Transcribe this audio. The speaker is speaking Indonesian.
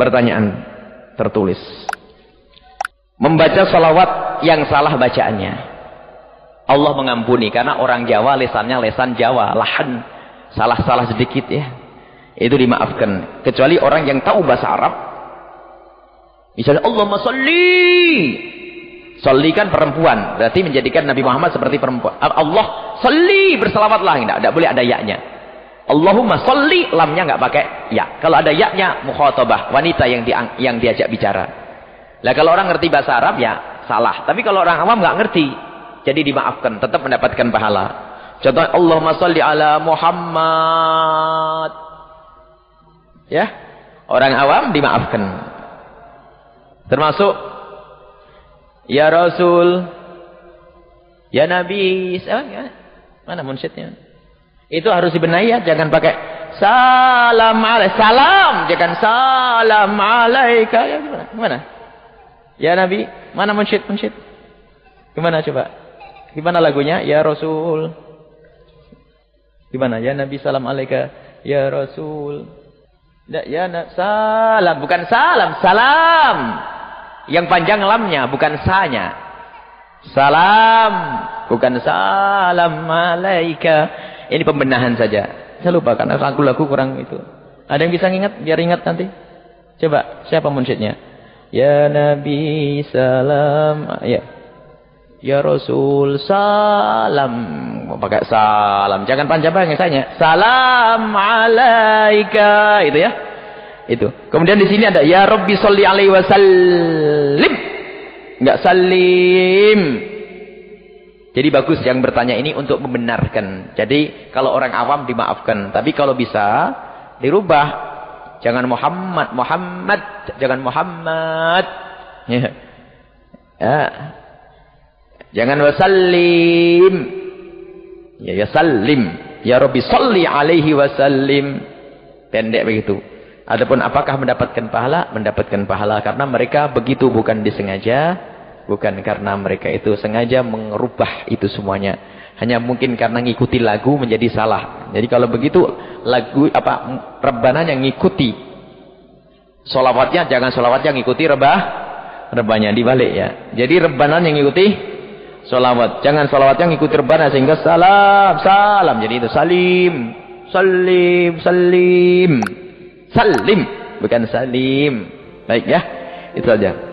Pertanyaan tertulis. Membaca sholawat yang salah bacaannya. Allah mengampuni, karena orang Jawa lesannya lesan Jawa, lahan salah-salah sedikit ya. Itu dimaafkan, kecuali orang yang tahu bahasa Arab. Misalnya Allahumma sholli. Sholli kan perempuan, berarti menjadikan Nabi Muhammad seperti perempuan. Allah sholli, berselawatlah, tidak boleh ada yaknya. Allahumma sholli, lamnya nggak pakai ya. Kalau ada yaknya mukhatabah, wanita yang diajak bicara. Lah kalau orang ngerti bahasa Arab ya salah. Tapi kalau orang awam nggak ngerti, jadi dimaafkan, tetap mendapatkan pahala. Contoh Allahumma sholli ala Muhammad. Ya, orang awam dimaafkan. Termasuk ya Rasul, ya Nabi, mana munsyidnya? Itu harus dibenahi ya, jangan pakai salam alaik, salam, jangan salam alaika, ya gimana? Ya Nabi, mana munsyid? Gimana coba? Gimana lagunya? Ya Rasul. Gimana? Ya Nabi salam alaika, ya Rasul. Nggak, ya salam, bukan salam, salam. Yang panjang lamnya, bukan sa-nya. Salam, bukan salam alaika. Ini pembenahan saja. Saya lupa karena lagu-lagu kurang itu. Ada yang bisa ingat? Biar ingat nanti. Coba, siapa munsyidnya? Ya Nabi salam. Ya. Ya Rasul salam. Pakai salam. Jangan panjang-panjang saya. Salam alaika. Itu ya. Itu. Kemudian di sini ada ya Rabbi sholli alaihi wasallim. Enggak salim. Jadi bagus yang bertanya ini untuk membenarkan. Jadi kalau orang awam dimaafkan. Tapi kalau bisa dirubah. Jangan Muhammad. Muhammad. Jangan Muhammad. Ya. Ya. Jangan wasallim. Ya wasallim. Ya Rabbi sholli alaihi wasallim. Pendek begitu. Adapun apakah mendapatkan pahala? Mendapatkan pahala. Karena mereka begitu bukan disengaja. Bukan karena mereka itu sengaja merubah itu semuanya. Hanya mungkin karena ngikuti lagu menjadi salah. Jadi kalau begitu lagu rebana yang ngikuti. Sholawatnya jangan sholawat yang ngikuti rebahnya dibalik ya. Jadi rebana yang ngikuti sholawat. Jangan sholawat yang ngikuti rebana sehingga salam. Jadi itu salim. Salim bukan salim. Baik ya. Itu saja.